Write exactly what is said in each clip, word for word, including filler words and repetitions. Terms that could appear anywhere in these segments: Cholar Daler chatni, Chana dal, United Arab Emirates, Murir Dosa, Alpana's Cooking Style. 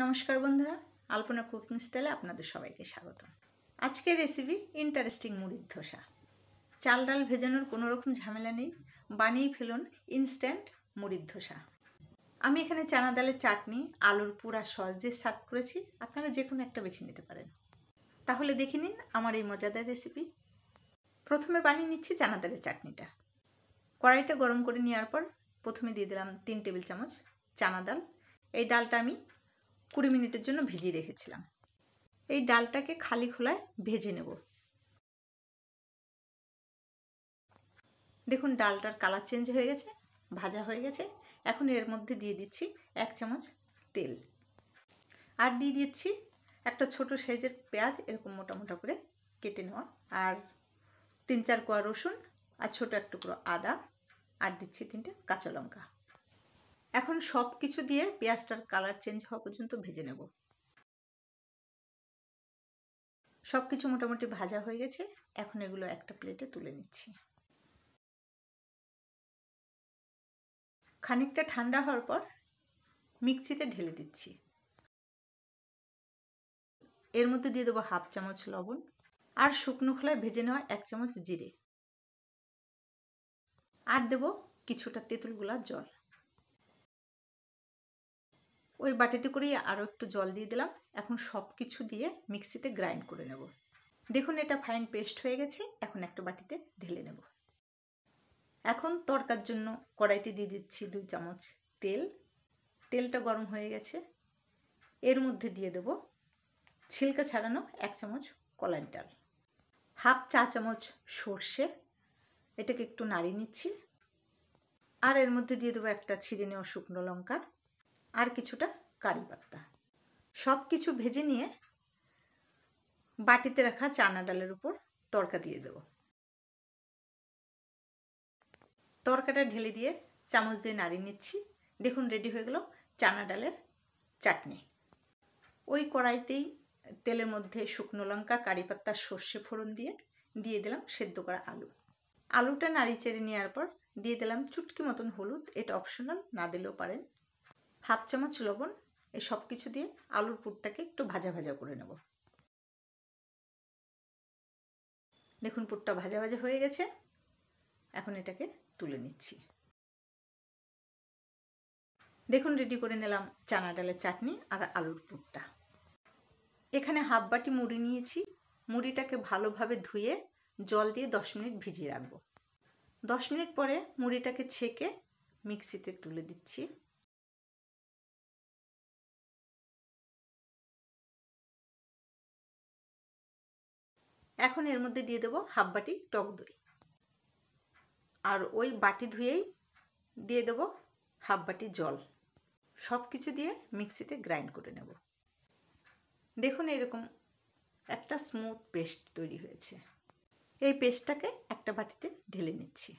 नमस्कार बंधुरा आल्पना कुकिंग स्टाइले आपनादेर सबाइके स्वागत। आजकेर रेसिपि इंटारेस्टिंग मुड़िर धोसा। चाल डाल भेजानोर कोनो रकम झमेला नेई, बानिये फेलुन इन्स्टैंट मुड़िर धोसा। आमि एखाने चाना डालेर चाटनी आलुर पुरा सस दिये सार्व करेछि, आपनारा जे कोनो एकटा बेछे निते पारेन। ताहले देखे निन आमार एई मजादार रेसिपि। प्रथमे बानिये निच्छि चाना डालेर चाटनिटा। कड़ाइटा गरम करे नेওয়ার पर प्रथमे दिये दिलाम तीन टेबिल चामच चाना डाल। एई डालटा आमि बीस मिनिटेर जोन्नो भिजिए रेखेछिलाम। एई डालटाके खाली खोलाय भेजे नेब। देखुन डालटार कालार चेंज हये गेछे, भाजा हये गेछे। एखन एर मध्धे दिये दिच्छि एक चामच तेल आर दिये दिच्छि एकटा छोटो साइजेर पेंयाज एरकम मोटा मोटा करे केटे नेওয়া आर तीन चार कोয়া रसुन आर छोटो एक टुकरो आदा आर दिচ্ছি तीनटे काँचा लंका। एखन सब किछु दिये पेंयाजटार कलर चेंज हওয়া पर्यन्त भेजे नेब। सब किछु मोटामुटी भाजा हয়ে গেছে। এখন এগুলো একটা প্লেটে তুলে নিচ্ছি। খানিকটা ঠান্ডা হওয়ার পর মিক্সিতে ঢেলে দিচ্ছি। এর মধ্যে দিয়ে দেব হাফ চামচ লবণ আর শুকনো খোলায় ভেজে নেওয়া এক চামচ জিরে আর দেব কিছুটা তেঁতুল গুলা জল। ওই বাটিতে করে আরো একটু জল দিয়ে দিলাম। এখন সবকিছু দিয়ে মিক্সিতে গ্রাইন্ড করে নেব। দেখুন এটা ফাইন পেস্ট হয়ে গেছে। এখন একটা বাটিতে ঢেলে নেব। এখন তরকার জন্য কড়াইতে দিয়ে দিচ্ছি দুই চামচ তেল। তেলটা গরম হয়ে গেছে। এর মধ্যে দিয়ে দেব ছিলকা ছাড়ানো এক চামচ কলার ডাল, হাফ চা চামচ সরষে। এটাকে একটু নাড়িয়ে নিচ্ছি। আর এর মধ্যে দিয়ে দেব একটা ছিঁড়ে নেওয়া শুকনো লঙ্কা और किछुटा कारी पत्ता। सब किछु भेजे निये बाटीते रखा चाना डालेर ऊपर तड़का दिए देव। तड़काटा ढेले दिए चामच दिए नाड़िये निच्छि। देखुन रेडी हয়ে गेল चाना डालेर चाटनी। ओई कड़ाइतेই तेलेर मধ্যে শুকনো লঙ্কা कारी पत्ता सर्षे फोड़न दिए दिए दिलाम सेদ্ধ करा आलू। आलूटा नाড়িয়ে চেড়ে নেওয়ার पर दिए दिलाम चुटकी मतन हलुद। एटा अपशनल ना दिलेও পারেন। हाफ चामच लवण। ए सब किछु दिए आलुर पुरटाके एकटु भाजा भाजा करे नेब। देखुन पुरटा भाजा भाजा हয়ে গেছে। এখন এটাকে তুলে নিচ্ছি। দেখুন রেডি করে নিলাম চানা ডালের চাটনি আর আলুর পুরটা। এখানে হাফ বাটি মুড়ি নিয়েছি। মুড়িটাকে ভালোভাবে ধুয়ে জল দিয়ে দশ মিনিট ভিজিয়ে রাখব। দশ মিনিট পরে মুড়িটাকে ছেঁকে মিক্সিতে তুলে দিচ্ছি। এখন এর মধ্যে দিয়ে দেব হাফ বাটি টক দই আর ওই বাটি ধুয়েই দিয়ে দেব হাফ বাটি জল। সব কিছু দিয়ে মিক্সিতে গ্রাইন্ড করে নেব। দেখুন এরকম একটা স্মুথ পেস্ট তৈরি হয়েছে। এই পেস্টটাকে একটা বাটিতে ঢেলে নিচ্ছি।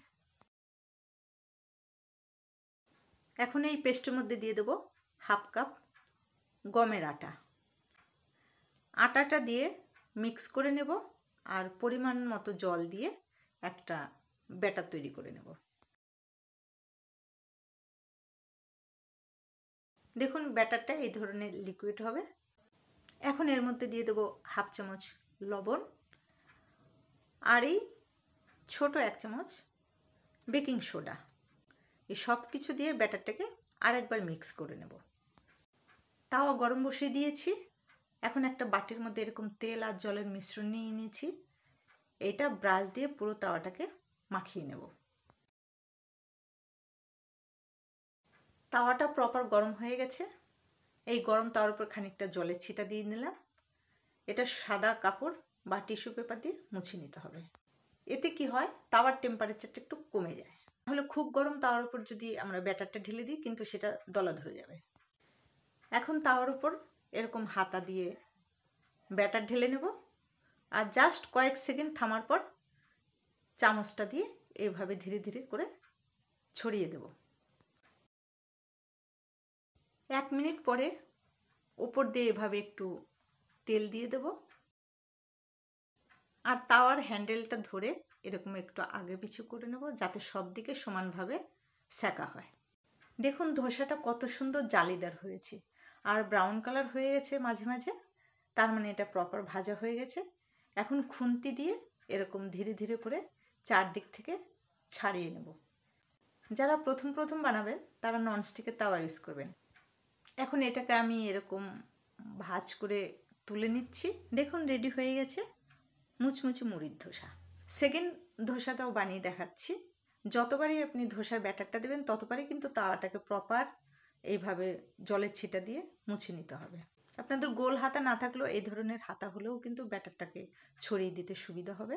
এখন এই পেস্টের মধ্যে দিয়ে দেব হাফ কাপ গমের আটা। আটাটা দিয়ে মিক্স করে নেব আর পরিমাণ মতো জল দিয়ে একটা ব্যাটার তৈরি করে নেব। দেখুন ব্যাটারটা এই ধরনের লিকুইড হবে। এখন এর মধ্যে দিয়ে দেব হাফ চামচ লবণ আর এই ছোট এক চামচ বেকিং সোডা। এই সব কিছু দিয়ে ব্যাটারটাকে আরেকবার মিক্স করে নেব। তাওয়া গরম বসিয়ে দিয়েছি। এখন একটা বাটির মধ্যে এরকম তেল আর জলের মিশ্রণ নিয়ে নিয়েছি। এটা ব্রাশ দিয়ে পুরো তাওয়াটাকে মাখিয়ে নেব। তাওয়াটা প্রপার গরম হয়ে গেছে। এই গরম তাওয়ার উপর খানিকটা জলের ছিটা দিয়ে নিলাম। এটা সাদা কাপড় বা টিস্যু পেপার দিয়ে মুছে নিতে হবে। এতে কি হয় তাওয়ার টেম্পারেচারটা একটু কমে যায়। তাহলে খুব গরম তাওয়ার উপর যদি আমরা ব্যাটারটা ঢেলে দিই কিন্তু সেটা দলা ধরে যাবে। এখন তাওয়ার উপর এরকম হাতা দিয়ে ব্যাটার ঢেলে নেব আর জাস্ট কয়েক সেকেন্ড থামার পর চামচটা দিয়ে এভাবে ধীরে ধীরে করে ছড়িয়ে দেব। এক মিনিট পরে উপর দিয়ে এভাবে একটু তেল দিয়ে দেব আর তাওয়ার হ্যান্ডেলটা ধরে এরকম একটু আগে পিছু করে নেব যাতে সব দিকে সমানভাবে সেঁকা হয়। দেখুন ধোসাটা কত সুন্দর জালিদার হয়েছে। और ब्राउन कलर हो गए माझे माझे तार माने एटा प्रॉपर भाजा हो गए। एखन खुंती दिए एरकम धीरे धीरे करे चारदिक थेके छाड़िए नेब। যারা প্রথম প্রথম বানাবেন তারা ননস্টিকের তাওয়া ইউজ করবেন। এখন এটাকে আমি এরকম ভাঁজ করে তুলে নিচ্ছি। দেখুন রেডি হয়ে গেছে মুচমুচে মুড়ির ধোসা। সেকেন্ড ধোসাটাও বানিয়ে দেখাচ্ছি। যতবারই আপনি ধোসার ব্যাটারটা দেবেন ততবারই কিন্তু তাওয়াটাকে প্রপার এইভাবে জলের ছিটা দিয়ে মুছে নিতে হবে। আপনাদের গোল হাতা না থাকলেও এই ধরনের হাতা হলেও কিন্তু ব্যাটারটাকে ছড়িয়ে দিতে সুবিধা হবে।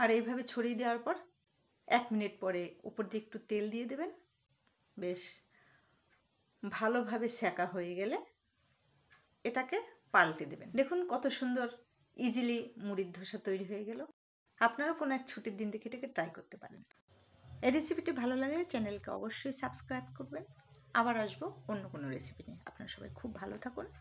আর এইভাবে ছড়িয়ে দেওয়ার পর एक मिनट पर ऊपर दिए एकटू तेल दिए देवें, बेश भालोभावे सेका होये गेले एटाके पाल्टे देवें। देखुन कत सुंदर इजिली मुड़िर धोसा तैरी होये गेलो। आपनारा कोनो एक छुटिर दिन देखे एटाके ट्राई करते पारेन। ए रेसिपिटी भालो लागले चैनल के अवश्य सबस्क्राइब करबेन। आबार आसबो अन्य कोनो रेसिपि निये। आपनारा सबाई खूब भालो थाकुन।